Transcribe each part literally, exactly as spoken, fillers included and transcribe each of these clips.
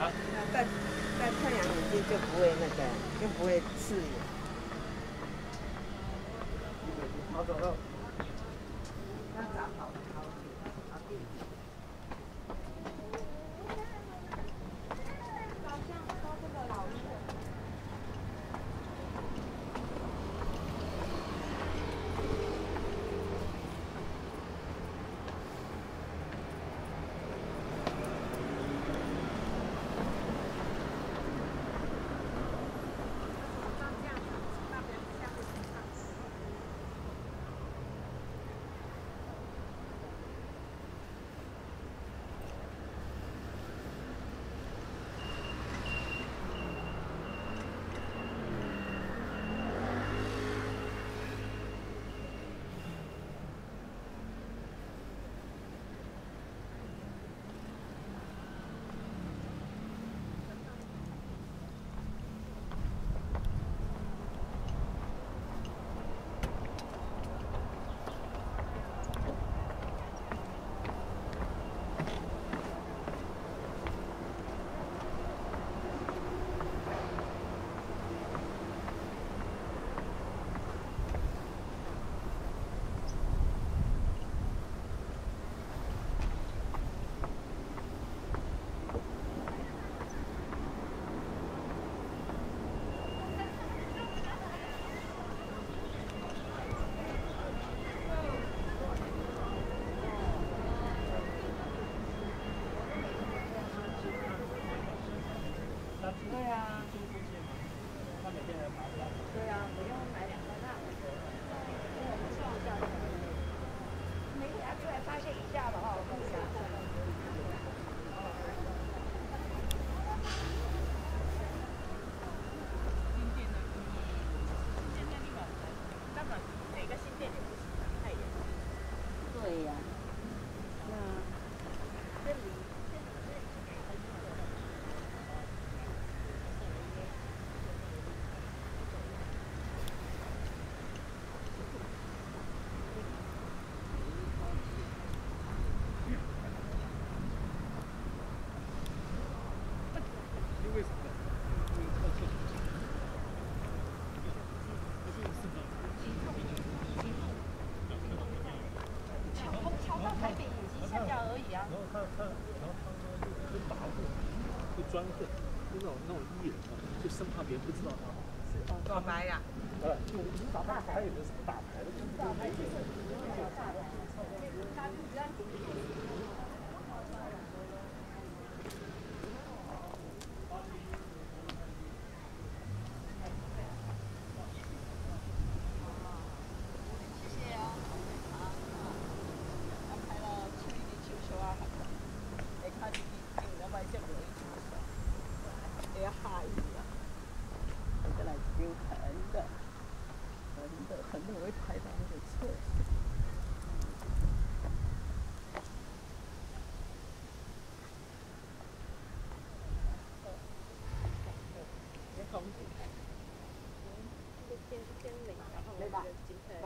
啊，戴戴太阳眼镜就不会那个，就不会刺眼。好走喽。那咋跑？专横，就那种那种艺人啊，就生怕别人不知道他。老白呀！呃，就打牌，还有的是打牌的。打牌就是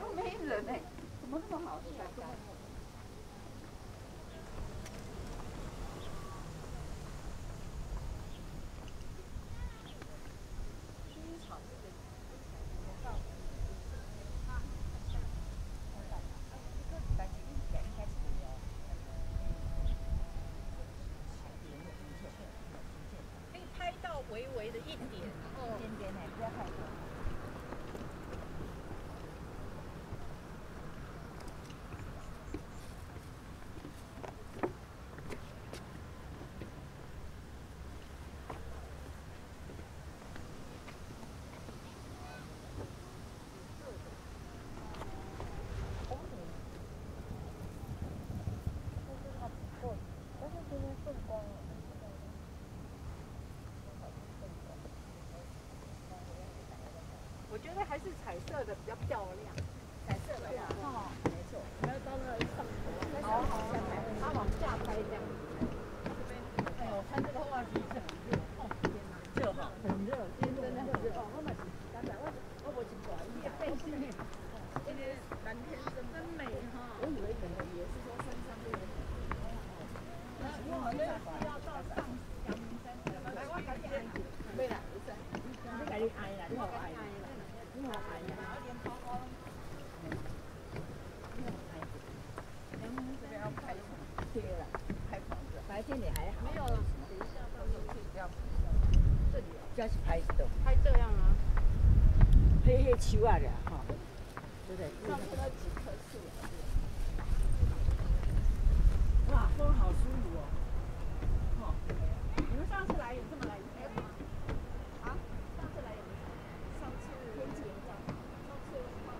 都没人哎，怎么那么好吃啊？ 微微的一点，哦，一点点呢，不要太多。因为还是彩色的比较漂亮，彩色的呀，哦，没错，我们要到那上头，好好好，它往下拍这样。哎呦，穿这个袜子很热，哦，天哪，热哈，很热，今天真的很热。哦，我买是刚才我我我去买一件背心，今天蓝天真美哈。我以为可能也是说山上的，那我们是要到上阳明山，来我赶紧安静，没啦，没事，你赶紧安啦，你好安。 这里还好，没有，等一下到时候可以这样，这里要去拍的，拍这样啊，黑黑球啊的哈，对不对？上面那几棵树啊，哇，风好舒服哦，哦，你们上次来有这么来拍吗？啊？上次来有没有？上次天气炎热，上次有什么？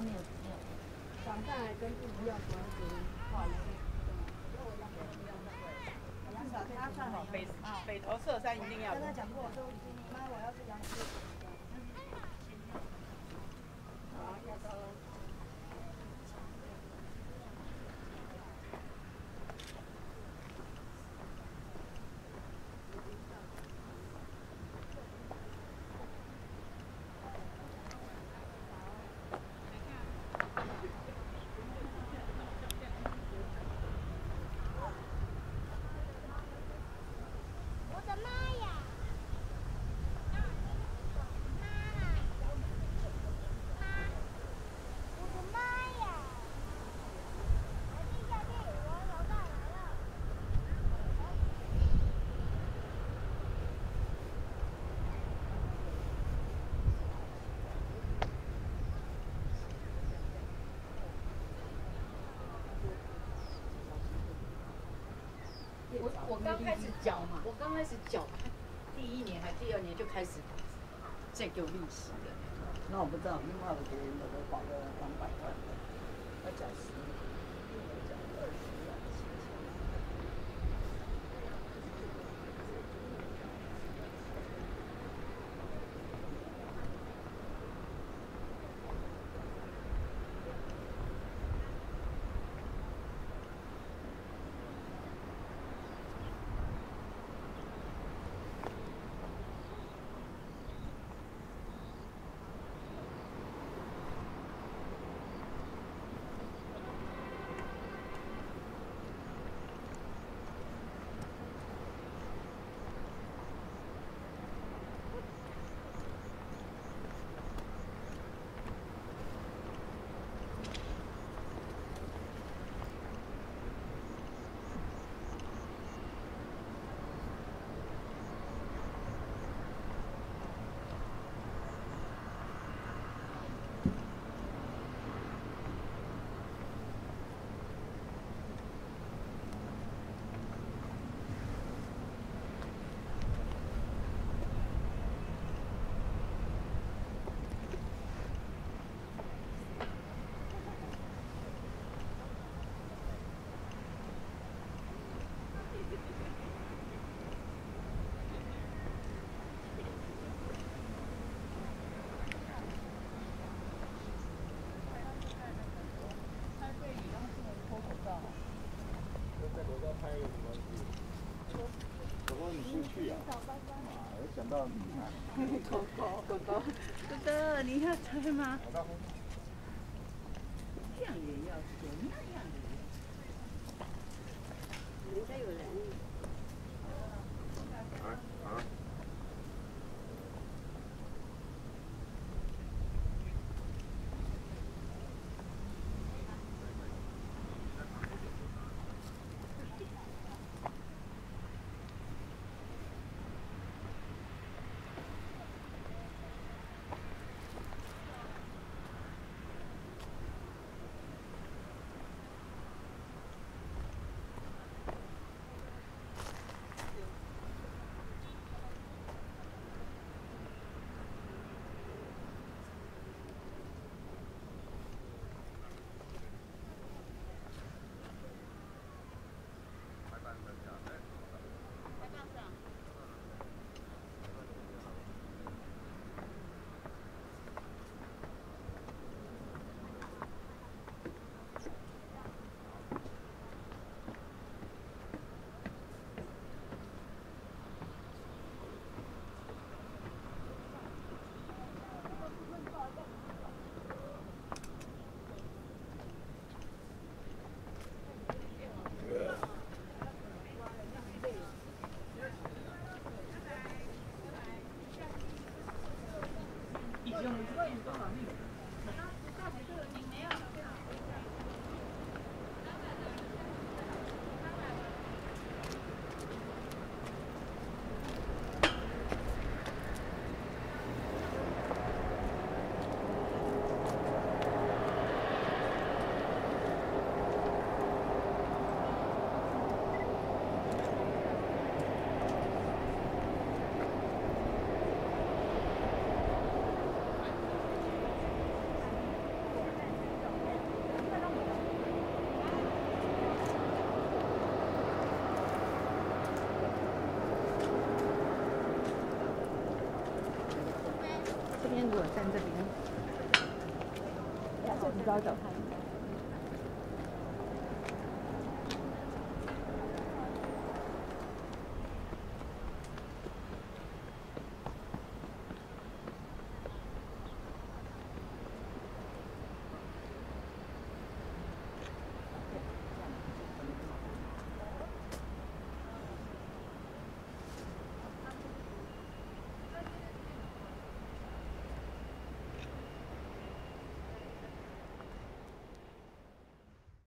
后面有资料，网站根据资料所属，不好意思。至少他算好北北投社山一定要。跟他讲过，我说妈，我要去讲一次。好，要到。我我刚开始缴嘛，我刚开始缴，第一年还第二年就开始再给我利息了。那我不知道，另外我别人的都花了两百万的，要缴十年，要缴二十万。想到你看，狗狗狗狗哥哥，你要猜吗？这样也要吃，那样也要吃。人家有人。啊啊！今天如果站这边，要走，你就要走开。